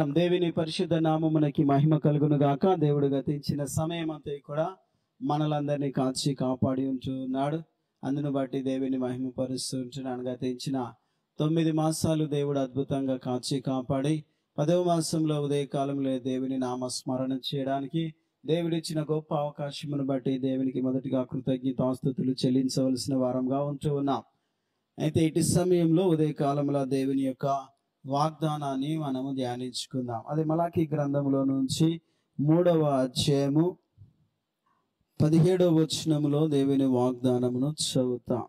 స్తోత్రం దేవుని పరిశుద్ధ నామమునకి మహిమ కలుగును గాక। దేవుడు గతించిన సమయమంతా కూడా మనలందరినీ కాచి కాపాడి ఉంచున్నాడు, అందును బట్టి దేవుని మహిమ పరుస్తున్నాను। గతించిన 9 మాసాలు దేవుడు అద్భుతంగా కాచి కాపాడి 10వ మాసంలో ఉదయకాలంలో దేవుని నామస్మరణ చేయడానికి దేవుడిచ్చిన గొప్ప అవకాశమును బట్టి దేవునికి మొదటిగా కృతజ్ఞతాస్తుతులు చెల్లించవలసిన వారంగా ఉంటూ ఉన్నాం। అయితే ఇటు సమయంలో ఉదయకాలంలో దేవుని యొక్క వాగ్దానాన్ని మనము ధ్యానించుకుందాం। అది మలాకీ గ్రంథంలో నుంచి 3వ అధ్యాయము 17వ వచనములో దేవుని వాగ్దానమును చదువుతాం।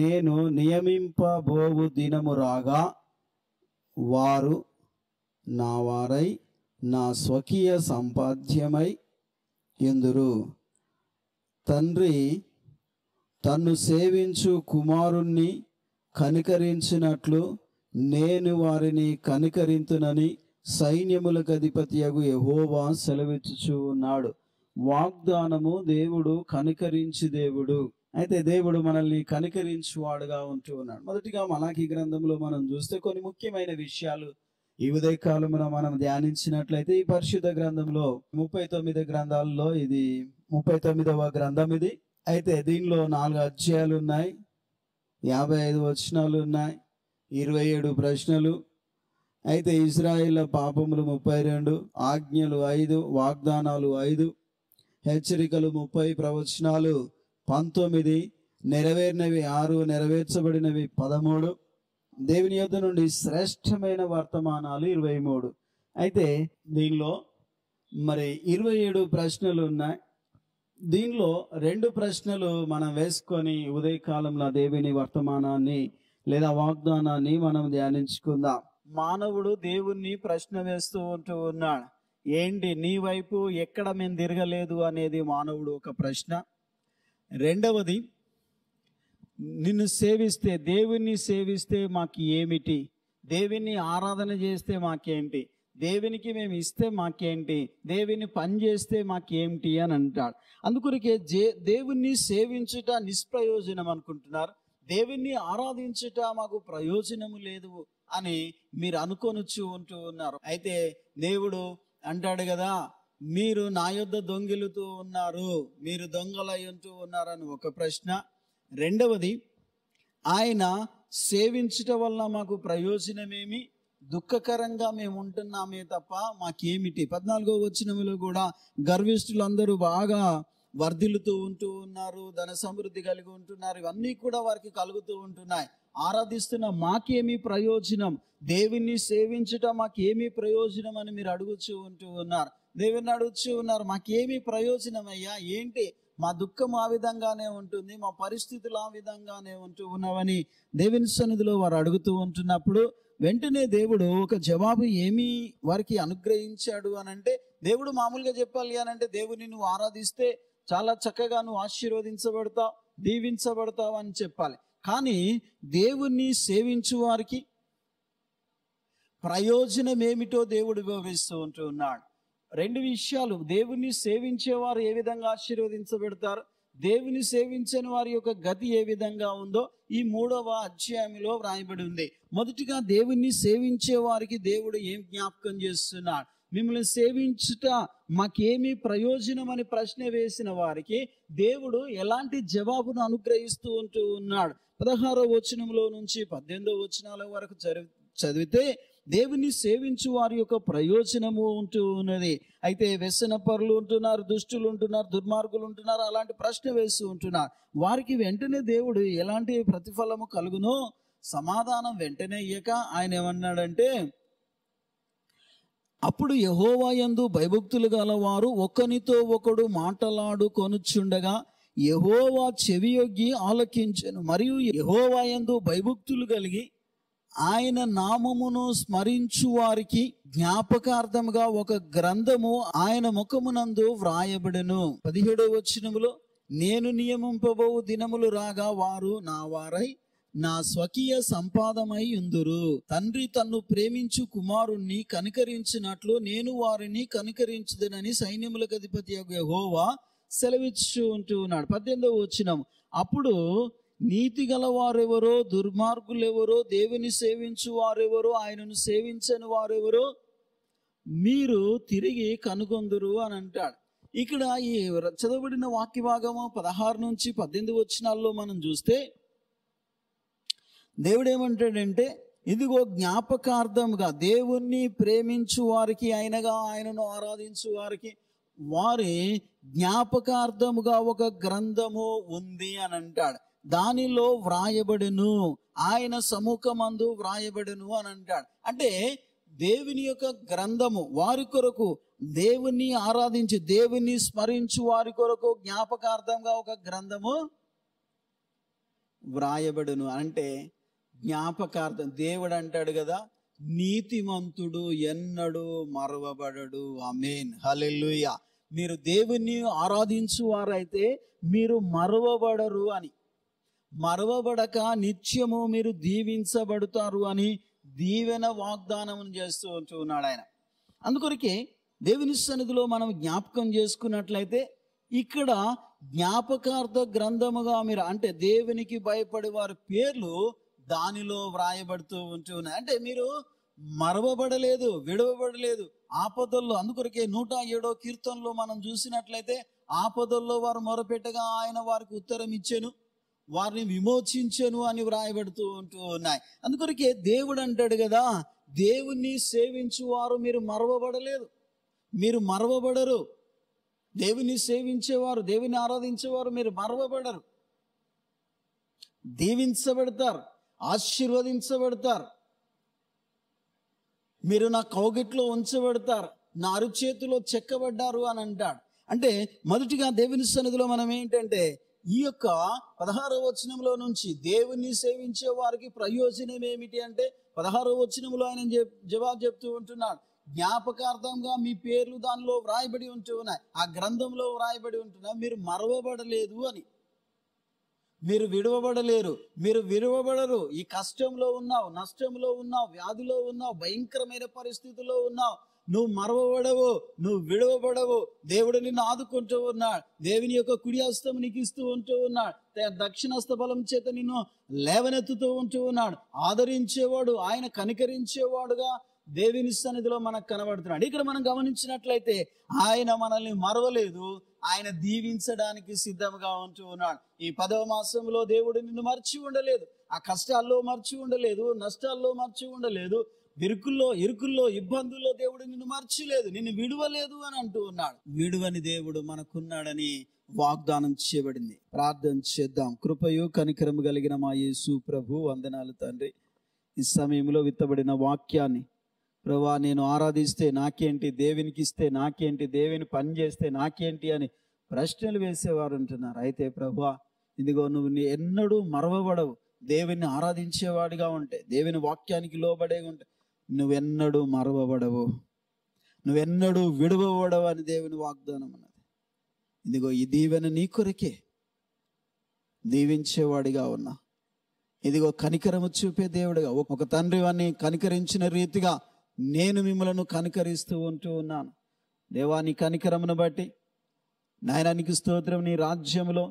నేను నియమింపబోవు దినము రాగా వారు నా వారై నా స్వకీయ సంపాద్యమై యుందురు, తండ్రి తన్ను సేవించు కుమారుణ్ణి కనికరించినట్లు నేను వారిని కనికరింతునని సైన్యములకు అధిపతియగు యెహోవా సెలవిచ్చుచు ఉన్నాడు। వాగ్దానము దేవుడు కనికరించి దేవుడు, అయితే దేవుడు మనల్ని కనికరించువాడుగా ఉంటూ ఉన్నాడు। మొదటిగా మలాకీ గ్రంథంలో మనం చూస్తే కొన్ని ముఖ్యమైన విషయాలు ఈ ఉదయకాలమున మనం ధ్యానించినట్లయితే ఈ పరిశుద్ధ గ్రంథంలో 39 గ్రంథాలలో ఇది 39వ గ్రంథం ఇది। అయితే దీనిలో 4 అధ్యాయాలు ఉన్నాయి, 55 వచనాలు ఉన్నాయి, 27 ప్రశ్నలు, అయితే ఇజ్రాయేల్ పాపములు 32, ఆజ్ఞలు 5, వాగ్దానాలు 5, హెచ్చరికలు 30, ప్రవచనాలు 19, నెరవేరినవి 6, నెరవేర్చబడినవి 13, దేవుని యొద్ద నుండి శ్రేష్టమైన వర్తమానాలు 23। అయితే దీనిలో మరి 27 ప్రశ్నలు ఉన్నాయి। దీనిలో 2 ప్రశ్నలు మనం వేసుకొని ఉదయకాలంలో దేవుని వర్తమానాన్ని లేదా వాగ్దానాన్ని మనం ధ్యానించుకుందాం। మానవుడు దేవుణ్ణి ప్రశ్న వేస్తూ ఉంటూ ఉన్నాడు, ఏంటి నీ వైపు ఎక్కడ మేము తిరగలేదు అనేది మానవుడు ఒక ప్రశ్న। రెండవది, నిన్ను సేవిస్తే దేవుణ్ణి సేవిస్తే మాకు ఏమిటి, దేవుణ్ణి ఆరాధన చేస్తే మాకేంటి, దేవునికి మేము ఇస్తే మాకేంటి, దేవుని పని చేస్తే మాకేమిటి అని అంటాడు। అందుకొరికే దేవుణ్ణి సేవించుట నిష్ప్రయోజనం అనుకుంటున్నారు, దేవుణ్ణి ఆరాధించుట మాకు ప్రయోజనము లేదు అని మీరు అనుకొనుచు ఉంటూ ఉన్నారు। అయితే దేవుడు అంటాడు కదా, మీరు నా యొద్ద దొంగిలుతూ ఉన్నారు, మీరు దొంగలై ఉంటూ ఉన్నారని ఒక ప్రశ్న। రెండవది, ఆయన సేవించటం వల్ల మాకు ప్రయోజనమేమి, దుఃఖకరంగా మేము ఉంటున్నామే తప్ప మాకేమిటి। 14వ వచనములో కూడా గర్విష్ఠులందరూ బాగా వర్ధిల్లుతూ ఉంటూ ఉన్నారు, ధన సమృద్ధి కలిగి ఉంటున్నారు, ఇవన్నీ కూడా వారికి కలుగుతూ ఉంటున్నాయి, ఆరాధిస్తున్న మాకేమీ ప్రయోజనం, దేవుణ్ణి సేవించటం మాకేమీ ప్రయోజనం అని మీరు అడుగుచూ ఉంటూ ఉన్నారు, దేవుణ్ణి అడుగుచూ ఉన్నారు, మాకేమీ ప్రయోజనం అయ్యా ఏంటి, మా దుఃఖం ఆ విధంగానే ఉంటుంది, మా పరిస్థితులు ఆ విధంగానే ఉంటూ ఉన్నవని దేవుని సన్నిధిలో వారు అడుగుతూ ఉంటున్నప్పుడు వెంటనే దేవుడు ఒక జవాబు ఏమీ వారికి అనుగ్రహించాడు అని అంటే, దేవుడు మామూలుగా చెప్పాలి అని అంటే దేవుని నువ్వు ఆరాధిస్తే చాలా చక్కగా నువ్వు ఆశీర్వదించబడతావు, దీవించబడతావు అని చెప్పాలి। కానీ దేవుణ్ణి సేవించు వారికి ప్రయోజనం ఏమిటో దేవుడు వివరిస్తూ ఉంటూ ఉన్నాడు। 2 విషయాలు, దేవుణ్ణి సేవించేవారు ఏ విధంగా ఆశీర్వదించబడతారు, దేవుని సేవించని వారి యొక్క గతి ఏ విధంగా ఉందో ఈ 3వ అధ్యాయంలో వ్రాయబడి ఉంది। మొదటిగా దేవుణ్ణి సేవించే వారికి దేవుడు ఏం జ్ఞాపకం చేస్తున్నాడు, మిమ్మల్ని సేవించుట మాకేమీ ప్రయోజనం అని ప్రశ్న వేసిన వారికి దేవుడు ఎలాంటి జవాబును అనుగ్రహిస్తూ ఉంటూ ఉన్నాడు। 16వ వచనంలో నుంచి 18వ వచనాల వరకు చదివితే దేవుని సేవించు వారి యొక్క ప్రయోజనము ఉంటూ ఉన్నది। అయితే వ్యసన పరులు ఉంటున్నారు, దుష్టులు ఉంటున్నారు, దుర్మార్గులు ఉంటున్నారు, అలాంటి ప్రశ్న వేస్తూ ఉంటున్నారు, వారికి వెంటనే దేవుడు ఎలాంటి ప్రతిఫలము కలుగునో సమాధానం వెంటనే ఇయ్యక ఆయన ఏమన్నాడంటే, అప్పుడు యెహోవా యందు భయభక్తులు గలవారు ఒకనితో ఒకడు మాట్లాడుకొనుచుండగా యెహోవా చెవియొగ్గి ఆలకించెను, మరియు యెహోవా యందు భయభక్తులు కలిగి ఆయన నామమును స్మరించు వారికి జ్ఞాపకార్థముగా ఒక గ్రంథము ఆయన ముఖమునందు వ్రాయబడెను। 17వ వచనములో నేను నియమింపబోవు దినములు రాగా వారు నా వారై నా స్వకీయ సంపాదమై యుందురు, తండ్రి తన్ను ప్రేమించు కుమారుణ్ణి కనికరించినట్లు నేను వారిని కనికరించుదనని సైన్యములకు అధిపతియగు యెహోవా సెలవిచ్చుచు ఉంటూ ఉన్నాడు। 18వ వచనం, అప్పుడు నీతి గలవారెవరో, దుర్మార్గులెవరో, దేవుని సేవించు వారెవరో, ఆయనను సేవించని వారెవరో మీరు తిరిగి కనుగొందురు అని అంటాడు. ఇక్కడ ఈ చదవబడిన వాక్య భాగము 16 నుంచి 18 వచనాల్లో మనం చూస్తే దేవుడు ఏమంటాడంటే, ఇదిగో జ్ఞాపకార్థముగా దేవుణ్ణి ప్రేమించు వారికి, ఆయనగా ఆయనను ఆరాధించు వారికి, వారి జ్ఞాపకార్థముగా ఒక గ్రంథము ఉంది అని అంటాడు. దానిలో వ్రాయబడెను, ఆయన సముఖమందు వ్రాయబడెను అని అంటాడు. అంటే దేవుని యొక్క గ్రంథము వారి కొరకు, దేవుణ్ణి ఆరాధించి దేవుణ్ణి స్మరించు వారి కొరకు జ్ఞాపకార్థంగా ఒక గ్రంథము వ్రాయబడును. అంటే జ్ఞాపకార్థం. దేవుడు అంటాడు కదా, నీతిమంతుడు ఎన్నడూ మరువబడడు. ఆమేన్, హల్లెలూయా. మీరు దేవుణ్ణి ఆరాధించు వారైతే మీరు మరువబడరు అని, మరువబడక నిత్యము మీరు దీవించబడతారు అని దీవెన వాగ్దానం చేస్తూ ఉన్నాడు ఆయన. అందుకొరకే దేవుని సన్నిధిలో మనం జ్ఞాపకం చేసుకున్నట్లయితే ఇక్కడ జ్ఞాపకార్థ గ్రంథముగా మీరు, అంటే దేవునికి భయపడే వారి పేర్లు దానిలో వ్రాయబడుతూ ఉంటున్నాయి. అంటే మీరు మరవబడలేదు, విడవబడలేదు ఆపదల్లో. అందుకొరకే 107 కీర్తనలో మనం చూసినట్లయితే, ఆపదల్లో వారు మొరపెట్టగా ఆయన వారికి ఉత్తరం ఇచ్చెను, వారిని విమోచించెను అని వ్రాయబడుతూ ఉంటూ ఉన్నాయి. అందుకొరకే దేవుడు అంటాడు కదా, దేవుణ్ణి సేవించువారు మీరు మరవబడలేదు, మీరు మరవబడరు. దేవుని సేవించేవారు, దేవుని ఆరాధించేవారు మీరు మరవబడరు, దీవించబడతారు, ఆశీర్వదించబడతారు, మీరు నా కౌగిట్లో ఉంచబడతారు, నా అరుచేతిలో చెక్కబడ్డారు అని అంటాడు. అంటే మొదటిగా దేవుని సన్నిధిలో మనం ఏంటంటే, ఈ యొక్క 16వ వచనంలో నుంచి దేవుణ్ణి సేవించే వారికి ప్రయోజనం ఏమిటి అంటే, 16వ వచనంలో ఆయన జవాబు చెప్తూ ఉంటున్నాడు. జ్ఞాపకార్థంగా మీ పేర్లు దానిలో వ్రాయబడి ఉంటూ ఉన్నాయి, ఆ గ్రంథంలో వ్రాయబడి ఉంటున్నాయి, మీరు మరవబడలేదు అని, మీరు విడవబడలేరు, మీరు విడవబడరు. ఈ కష్టంలో ఉన్నావు, నష్టంలో ఉన్నావు, వ్యాధిలో ఉన్నావు, భయంకరమైన పరిస్థితుల్లో ఉన్నావు, నువ్వు మరవబడవు, నువ్వు విడవబడవు. దేవుడు నిన్ను ఆదుకుంటూ ఉన్నాడు, దేవుని యొక్క కుడి హస్తం నీకు ఇస్తూ ఉంటూ ఉన్నాడు, దక్షిణ హస్త బలం చేత నిన్ను లేవనెత్తుతూ ఉంటూ ఉన్నాడు. ఆదరించేవాడు ఆయన, కనికరించేవాడుగా దేవుని సన్నిధిలో మనకు కనబడుతున్నాడు. ఇక్కడ మనం గమనించినట్లయితే ఆయన మనల్ని మరవలేదు, ఆయన దీవించడానికి సిద్ధంగా ఉంటూ ఉన్నాడు. ఈ 10వ మాసంలో దేవుడు నిన్ను మర్చి ఉండలేదు, ఆ కష్టాల్లో మర్చి ఉండలేదు, నష్టాల్లో మర్చి ఉండలేదు, ఇరుకుల్లో ఇబ్బందుల్లో దేవుడు నిన్ను మర్చిలేదు, నిన్ను విడువలేదు అని అంటూ ఉన్నాడు. విడువని దేవుడు మనకున్నాడని వాగ్దానం చేయబడింది. ప్రార్థన చేద్దాం. కృపయు కనికరము కలిగిన మా యేసు ప్రభు, వందనాలు తండ్రి. ఈ సమయంలో విత్తబడిన వాక్యాన్ని ప్రభువా, నేను ఆరాధిస్తే నాకేంటి, దేవునికి ఇస్తే నాకేంటి, దేవుని పని చేస్తే నాకేంటి అని ప్రశ్నలు వేసేవారు ఉంటున్నారు. అయితే ప్రభువా, ఇదిగో నువ్వు ఎన్నడూ మరవబడవు, దేవుని ఆరాధించేవాడిగా ఉంటే, దేవుని వాక్యానికి లోబడే ఉంటే నువ్వెన్నడూ మరవబడవు, నువ్వెన్నడూ విడవబడవు అని దేవుని వాగ్దానం అన్నది. ఇదిగో ఈ దీవెన నీ కొరకే, దీవించేవాడిగా ఉన్నా, ఇదిగో కనికరము చూపే దేవుడిగా, ఒక తండ్రి వారిని కనికరించిన రీతిగా నేను మిమ్మలను కనికరిస్తూ ఉంటూ ఉన్నాను. దేవా, నీ కనికరమును బట్టి నాయనానికి స్తోత్రం. నీ రాజ్యంలో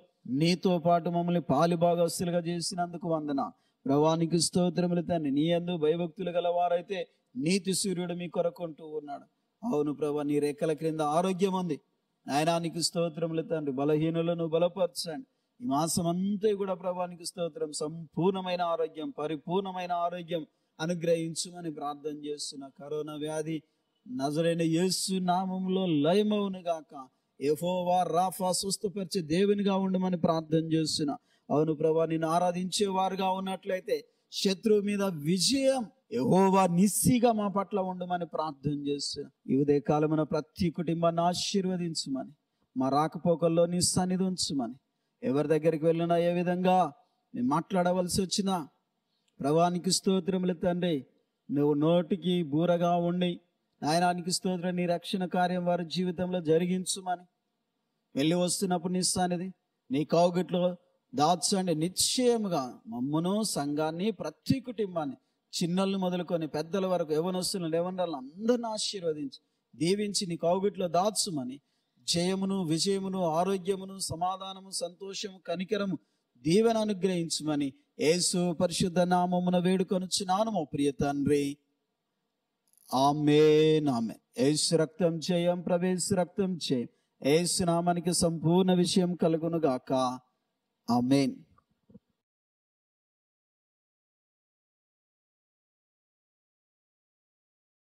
నీతో పాటు మమ్మల్ని పాలిభాగస్తులుగా చేసినందుకు వందన ప్రభువానికి స్తోత్రములు తండ్రి. నీ యందు భయభక్తులు గలవారైతే నీతి సూర్యుడు మీ కొరకు ఉంటూ ఉన్నాడు. అవును ప్రభువా, నీ రెక్కల క్రింద ఆరోగ్యం ఉంది. నాయనానికి స్తోత్రములు తండ్రి. బలహీనులను బలపరచండి. ఈ మాసం అంతా కూడా ప్రభువానికి స్తోత్రం, సంపూర్ణమైన ఆరోగ్యం, పరిపూర్ణమైన ఆరోగ్యం అనుగ్రహించుమని ప్రార్థన చేస్తున్న కరోనా వ్యాధి నజరేయుడైన యేసు నామములో లయమవును గాక. యెహోవా రాఫా, స్వస్థపరిచే దేవునిగా ఉండమని ప్రార్థన చేస్తున్నా. అవును ప్రభువా, నిన్ను ఆరాధించేవారుగా ఉన్నట్లయితే శత్రువు మీద విజయం యెహోవా నిస్సిగా మా పట్ల ఉండమని ప్రార్థన చేస్తున్నా. ఈ ఉదయకాలమున ప్రతి కుటుంబాన్ని ఆశీర్వదించుమని, మా రాకపోకల్లో నీ సన్నిధి ఉంచుమని, ఎవరి దగ్గరికి వెళ్ళినా ఏ విధంగా మేము మాట్లాడవలసి వచ్చినా ప్రభువానికి స్తోత్రములు తండ్రి, నువ్వు నోటికి బూరగా ఉండి నాయనానికి స్తోత్రం, నీ రక్షణ కార్యం వారి జీవితంలో జరిగించుమని, వెళ్ళి వస్తున్నప్పుడు నీ సన్నిధి నీ కౌగిట్లో దాచండి. నిశ్చయముగా మమ్మను, సంఘాన్ని, ప్రతి కుటుంబాన్ని, చిన్నలు మొదలుకొని పెద్దల వరకు, యవ్వనస్తులను, యవ్వనరాలను అందరిని ఆశీర్వదించి దీవించి నీ కౌగిట్లో దాచుమని, జయమును, విజయమును, ఆరోగ్యమును, సమాధానము, సంతోషము, కనికరము, దీవెన అనుగ్రహించమని యేసు పరిశుద్ధ నామమున వేడుకొనుచున్నాము ప్రియ తండ్రి. ఆమేన్ ఆమేన్. యేసు రక్తం జయం, ప్రభువు రక్తం జయం. యేసు నామానికి సంపూర్ణ విజయం కలుగును గాక. ఆమేన్.